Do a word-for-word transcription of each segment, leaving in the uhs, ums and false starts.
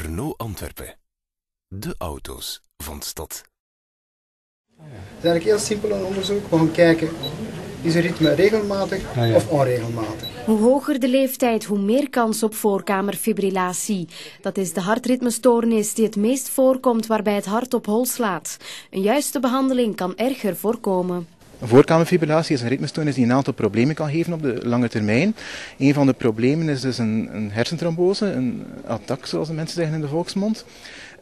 Renault Antwerpen. De auto's van de stad. Het is eigenlijk heel simpel een onderzoek. We gaan kijken, is het ritme regelmatig ah, ja. of onregelmatig? Hoe hoger de leeftijd, hoe meer kans op voorkamerfibrillatie. Dat is de hartritmestoornis die het meest voorkomt waarbij het hart op hol slaat. Een juiste behandeling kan erger voorkomen. Voorkamerfibrillatie is een ritmestoornis die een aantal problemen kan geven op de lange termijn. Een van de problemen is dus een, een hersentrombose, een attack zoals de mensen zeggen in de volksmond.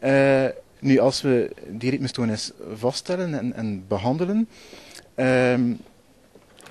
Uh, nu, als we die ritmestoornis vaststellen en, en behandelen, uh,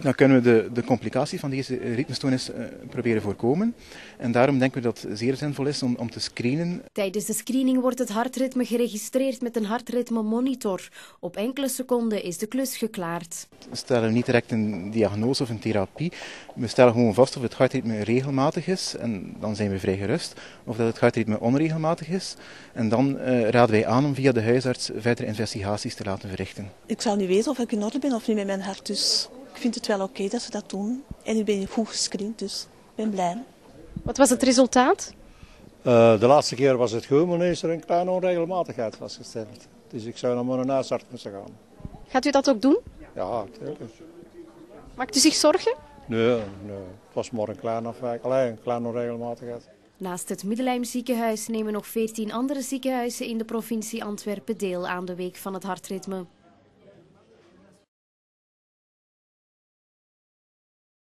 dan kunnen we de, de complicaties van deze ritmestoornis uh, proberen voorkomen. En daarom denken we dat het zeer zinvol is om, om te screenen. Tijdens de screening wordt het hartritme geregistreerd met een hartritmemonitor. Op enkele seconden is de klus geklaard. We stellen niet direct een diagnose of een therapie. We stellen gewoon vast of het hartritme regelmatig is. En dan zijn we vrij gerust. Of dat het hartritme onregelmatig is. En dan uh, raden wij aan om via de huisarts verdere investigaties te laten verrichten. Ik zou niet weten of ik in orde ben of niet met mijn hart, dus... Ik vind het wel oké okay dat ze dat doen. En ik ben goed gescreend, dus ik ben blij. Wat was het resultaat? Uh, de laatste keer was het gewoon, maar is er een kleine onregelmatigheid vastgesteld. Dus ik zou nog maar naar huisarts moeten gaan. Gaat u dat ook doen? Ja, natuurlijk. Maakt u zich zorgen? Nee, nee. Het was maar een kleine afwijking, alleen een kleine onregelmatigheid. Naast het Middelheim ziekenhuis nemen nog veertien andere ziekenhuizen in de provincie Antwerpen deel aan de Week van het Hartritme.